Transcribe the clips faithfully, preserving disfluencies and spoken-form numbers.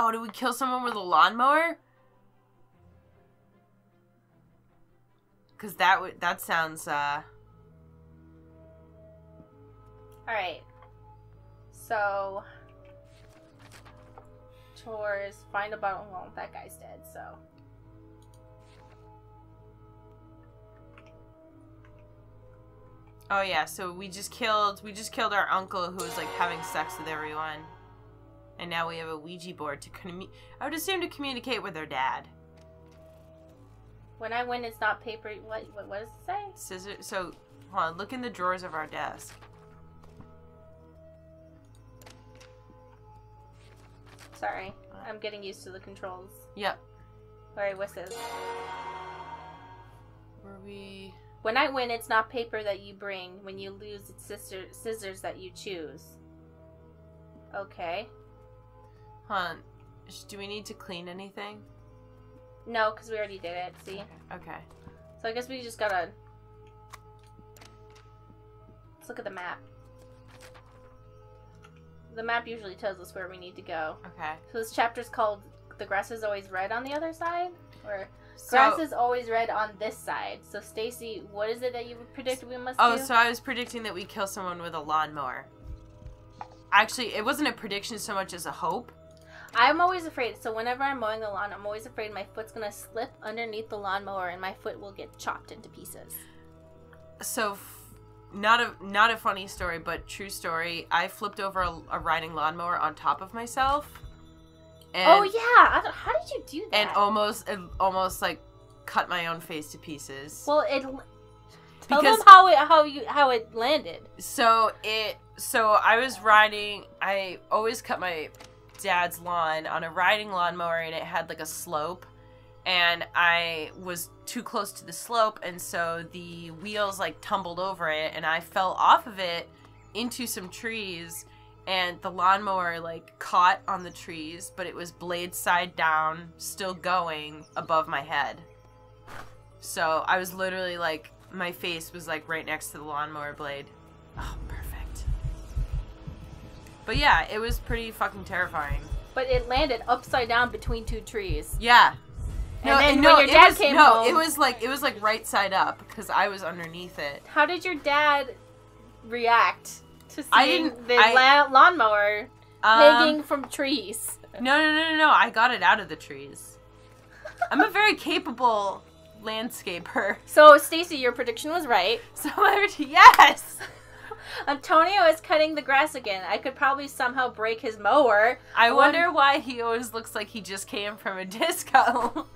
Oh, do we kill someone with a lawnmower? Because that would that sounds, uh... Alright. So... Chores, find a bottle. Well, that guy's dead, so... Oh yeah, so we just killed, we just killed our uncle who was, like, having sex with everyone. And now we have a Ouija board to commu- I would assume to communicate with our dad. When I win, it's not paper- what, what, what does it say? Scissors- so, hold on, look in the drawers of our desk. Sorry, I'm getting used to the controls. Yep. Alright, what's this? Were we- When I win, it's not paper that you bring. When you lose, it's scissor scissors that you choose. Okay. Huh. Do we need to clean anything? No, because we already did it. See? Okay. Okay. So I guess we just gotta... Let's look at the map. The map usually tells us where we need to go. Okay. So this chapter's called The Grass Is Always Red on the Other Side? Or... So, grass is always red on this side. So, Stacy, what is it that you predicted we must oh, do? Oh, so I was predicting that we kill someone with a lawnmower. Actually, it wasn't a prediction so much as a hope. I'm always afraid. So, whenever I'm mowing the lawn, I'm always afraid my foot's going to slip underneath the lawnmower and my foot will get chopped into pieces. So, f not a not a funny story, but true story. I flipped over a, a riding lawnmower on top of myself. And, oh yeah! How did you do that? And almost, almost like, cut my own face to pieces. Well, it. Tell because, them how it how you how it landed. So it so I was riding. I always cut my dad's lawn on a riding lawnmower, and it had like a slope, and I was too close to the slope, and so the wheels like tumbled over it, and I fell off of it into some trees. And the lawnmower, like, caught on the trees, but it was blade side down, still going above my head. So I was literally, like, my face was, like, right next to the lawnmower blade. Oh, perfect. But yeah, it was pretty fucking terrifying. But it landed upside down between two trees. Yeah. And no, then and when no, your dad was, came no, home... No, it was, like, it was, like, right side up, because I was underneath it. How did your dad react? To I didn't. The I, la lawnmower um, hanging from trees. No, no, no, no, no! I got it out of the trees. I'm a very capable landscaper. So, Stacy, your prediction was right. So, yes. Antonio is cutting the grass again. I could probably somehow break his mower. I wonder why he always looks like he just came from a disco.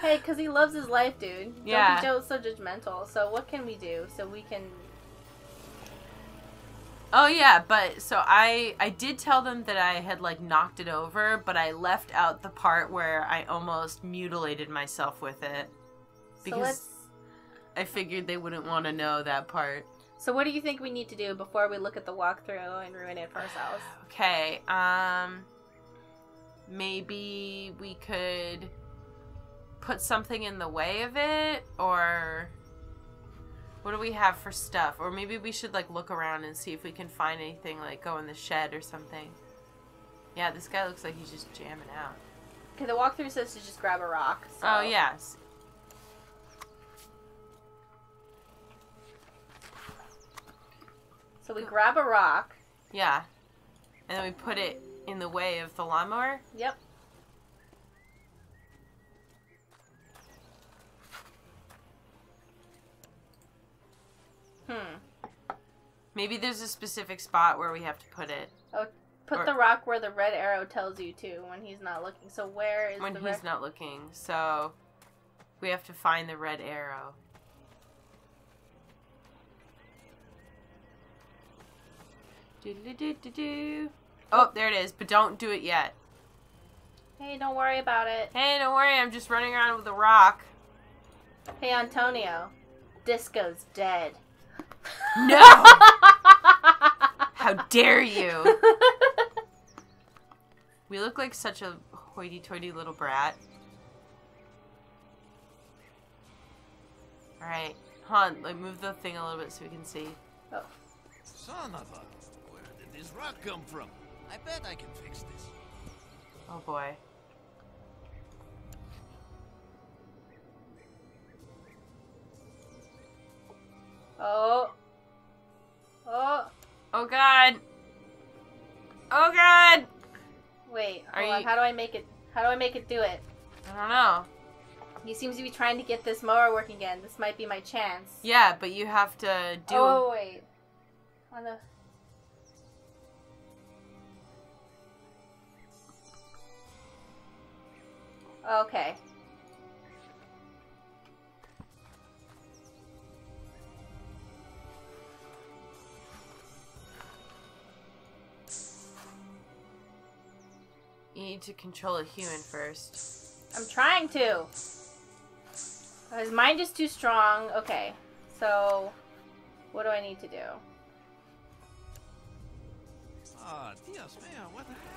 Hey, because he loves his life, dude. Yeah. Don't be so judgmental. So, what can we do? So we can. Oh, yeah, but, so I, I did tell them that I had, like, knocked it over, but I left out the part where I almost mutilated myself with it. Because so let's... I figured they wouldn't want to know that part. So what do you think we need to do before we look at the walkthrough and ruin it for ourselves? Okay, um, maybe we could put something in the way of it, or... What do we have for stuff? Or maybe we should, like, look around and see if we can find anything, like, go in the shed or something. Yeah, this guy looks like he's just jamming out. Okay, the walkthrough says to just grab a rock, so... Oh, yes. So we grab a rock. Yeah. And then we put it in the way of the lawnmower? Yep. Hmm. Maybe there's a specific spot where we have to put it. Oh, put or, the rock where the red arrow tells you to when he's not looking. So where is when the When he's not looking. So we have to find the red arrow. Do do do do do. Oh, there it is. But don't do it yet. Hey, don't worry about it. Hey, don't worry. I'm just running around with a rock. Hey, Antonio. Disco's dead. No! How dare you! We look like such a hoity-toity little brat. Alright, Han, like, move the thing a little bit so we can see. Oh. Son of a... Where did this rock come from? I bet I can fix this. Oh boy. Oh. Oh. Oh god. Oh god. Wait, hold on. How do I make it? How do I make it do it? I don't know. He seems to be trying to get this mower working again. This might be my chance. Yeah, but you have to do. Oh wait. On the. Okay. You need to control a human first. I'm trying to. His mind is too strong. Okay. So, what do I need to do? Oh, Dios mio, what happened?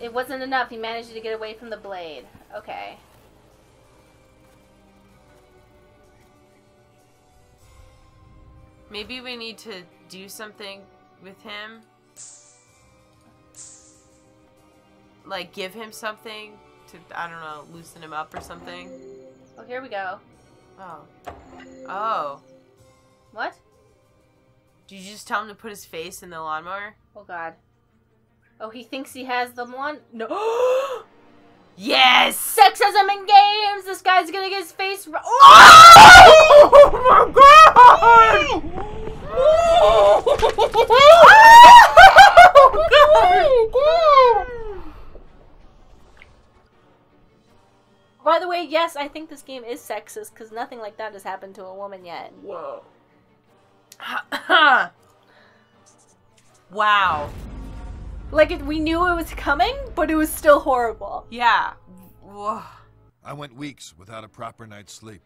It wasn't enough. He managed to get away from the blade. Okay. Maybe we need to do something with him. Like, give him something to, I don't know, loosen him up or something. Oh, here we go. Oh. Oh. What? Did you just tell him to put his face in the lawnmower? Oh, God. Oh, he thinks he has the lawn... No. Yes! Sexism in games! This guy's gonna get his face... Oh, oh my God! Oh, oh, God. By the way, yes, I think this game is sexist because nothing like that has happened to a woman yet. Whoa. Wow. Like, it, we knew it was coming, but it was still horrible. Yeah. Whoa. I went weeks without a proper night's sleep.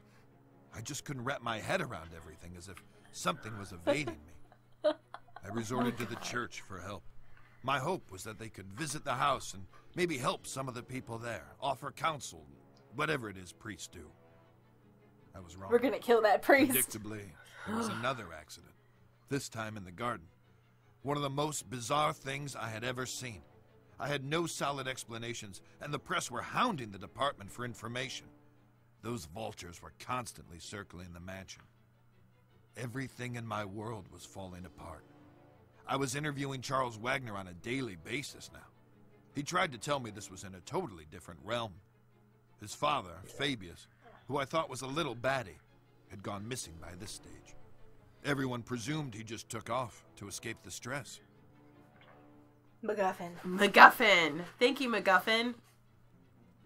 I just couldn't wrap my head around everything, as if something was evading me. I resorted to the church for help. My hope was that they could visit the house and maybe help some of the people there, offer counsel, whatever it is priests do. I was wrong. We're gonna kill that priest. Predictably, there was another accident, this time in the garden. One of the most bizarre things I had ever seen. I had no solid explanations, and the press were hounding the department for information. Those vultures were constantly circling the mansion. Everything in my world was falling apart. I was interviewing Charles Wagner on a daily basis now. He tried to tell me this was in a totally different realm. His father, Fabius, who I thought was a little batty, had gone missing by this stage. Everyone presumed he just took off to escape the stress. McGuffin. McGuffin! Thank you, McGuffin.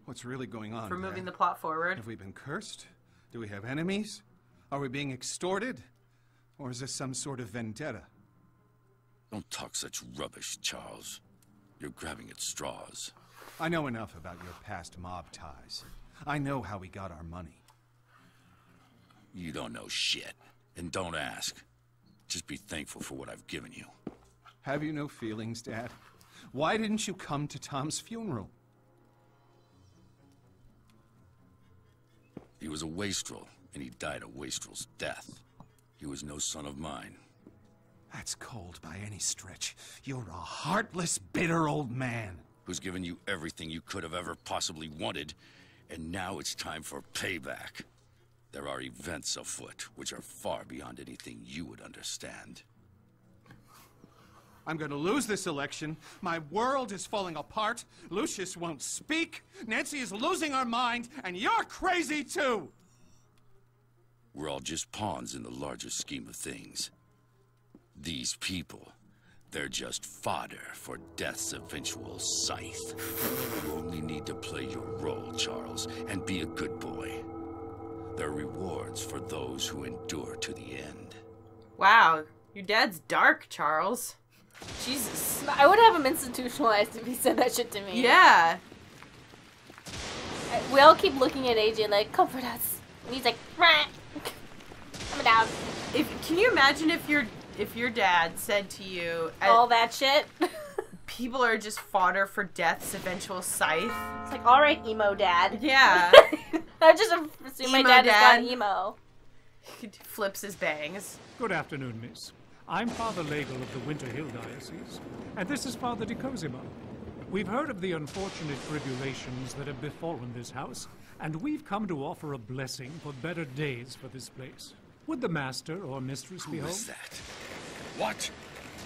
What's really going on? For moving the plot forward. Have we been cursed? Do we have enemies? Are we being extorted? Or is this some sort of vendetta? Don't talk such rubbish, Charles. You're grabbing at straws. I know enough about your past mob ties. I know how we got our money. You don't know shit. And don't ask. Just be thankful for what I've given you. Have you no feelings, Dad? Why didn't you come to Tom's funeral? He was a wastrel. And he died a wastrel's death. He was no son of mine. That's cold by any stretch. You're a heartless, bitter old man. Who's given you everything you could have ever possibly wanted, and now it's time for payback. There are events afoot which are far beyond anything you would understand. I'm going to lose this election. My world is falling apart. Lucius won't speak. Nancy is losing her mind, and you're crazy too! We're all just pawns in the larger scheme of things. These people, they're just fodder for death's eventual scythe. You only need to play your role, Charles, and be a good boy. There are rewards for those who endure to the end. Wow, your dad's dark, Charles. Jesus. I would have him institutionalized if he said that shit to me. Yeah. We all keep looking at A J like, comfort us. And he's like, rah. I'm a dog. If, can you imagine if your if your dad said to you all that shit? people are just fodder for death's eventual scythe. It's like, all right, emo dad. Yeah. I just assume my dad, dad is not emo. He flips his bangs. Good afternoon, miss. I'm Father Lagel of the Winter Hill Diocese, and this is Father De Cosimo. We've heard of the unfortunate tribulations that have befallen this house, and we've come to offer a blessing for better days for this place. Would the master or mistress Who be home? Who is that? What?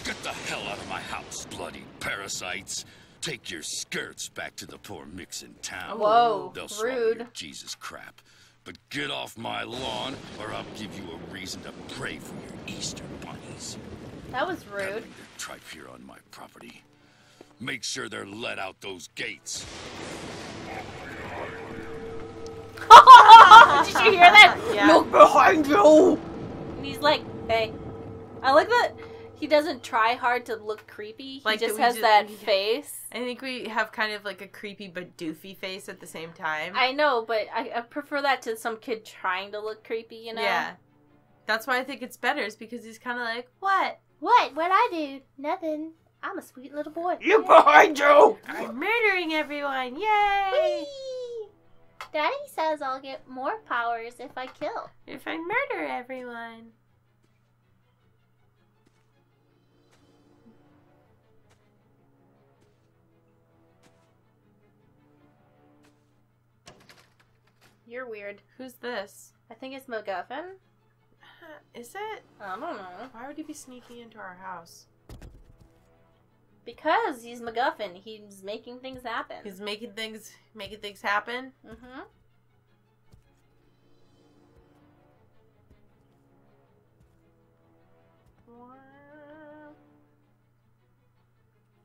Get the hell out of my house, bloody parasites. Take your skirts back to the poor mix in town. Whoa, They'll rude. Your Jesus crap. But get off my lawn, or I'll give you a reason to pray for your Easter bunnies. That was rude. Peddling their tripe here on my property. Make sure they're let out those gates. Did you hear that? Yeah. Look behind you! And he's like, hey. I like that he doesn't try hard to look creepy. He like, just has just, that face. I think we have kind of like a creepy but doofy face at the same time. I know, but I, I prefer that to some kid trying to look creepy, you know? Yeah. That's why I think it's better, is because he's kind of like, what? What? What I do? Nothing. I'm a sweet little boy. You behind you! I'm murdering everyone. Yay! Whee! Daddy says I'll get more powers if I kill. If I murder everyone. You're weird. Who's this? I think it's McGuffin. Is it? I don't know. Why would he be sneaking into our house? Because he's McGuffin. He's making things happen. He's making things making things happen? Mm-hmm.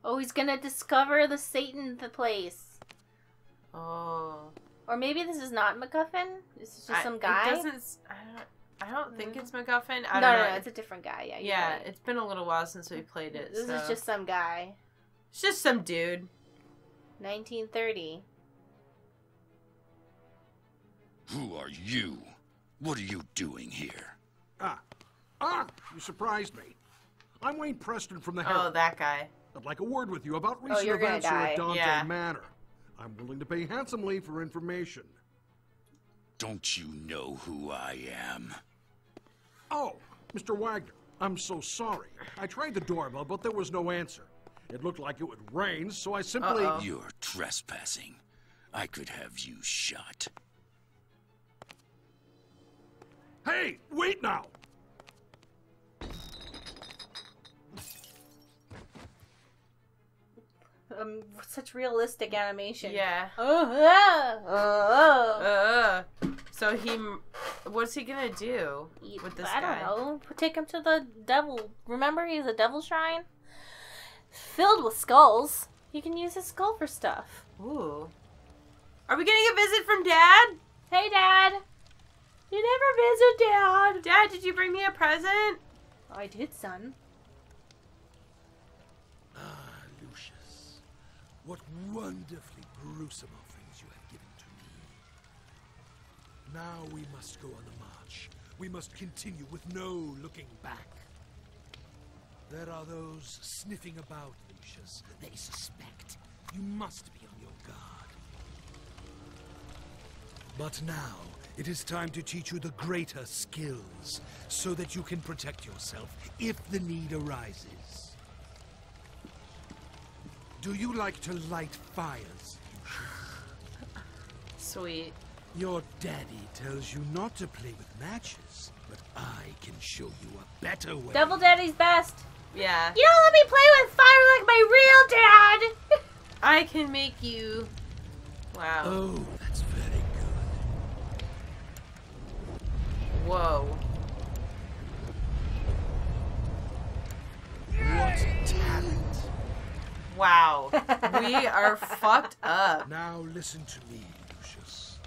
Oh, he's gonna discover the Satan the place. Oh. Or maybe this is not McGuffin? This is just I, some guy? It doesn't... I don't... I don't think mm. it's McGuffin. I no, don't know. No, it's a different guy. Yeah, yeah. Right. It's been a little while since we played it. This so. is just some guy. It's just some dude. nineteen thirty. Who are you? What are you doing here? Ah, ah! You surprised me. I'm Wayne Preston from the Herald. Oh, that guy. I'd like a word with you about recent oh, events here at Dante yeah. Manor. I'm willing to pay handsomely for information. Don't you know who I am? Oh, Mister Wagner, I'm so sorry. I tried the doorbell, but there was no answer. It looked like it would rain, so I simply... Uh-oh. You're trespassing. I could have you shot. Hey, wait now! Um, such realistic animation. Yeah. Oh, oh, oh, oh. Uh, so he, what's he gonna do Eat, with this I guy? I don't know. Take him to the devil. Remember, he's a devil shrine filled with skulls. You can use his skull for stuff. Ooh. Are we getting a visit from Dad? Hey, Dad. You never visit Dad. Dad, did you bring me a present? I did, son. What wonderfully gruesome offerings you have given to me. Now we must go on the march. We must continue with no looking back. There are those sniffing about, Lucius. They suspect. You must be on your guard. But now, it is time to teach you the greater skills, so that you can protect yourself if the need arises. Do you like to light fires? Sweet. Your daddy tells you not to play with matches, but I can show you a better way. Devil Daddy's best. Yeah. You don't let me play with fire like my real dad. I can make you. Wow. Oh, that's very good. Whoa. What talent. Wow, we are fucked up. Now listen to me, Lucius.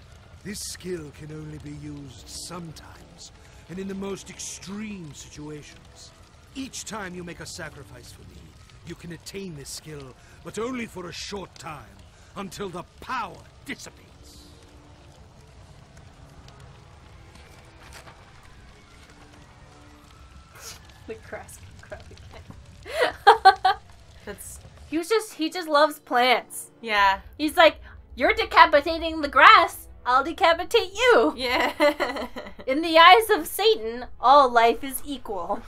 This skill can only be used sometimes, and in the most extreme situations. Each time you make a sacrifice for me, you can attain this skill, but only for a short time, until the power dissipates. The grass is growing again. That's... He was just, he just loves plants. Yeah. He's like, you're decapitating the grass, I'll decapitate you. Yeah. In the eyes of Satan, all life is equal.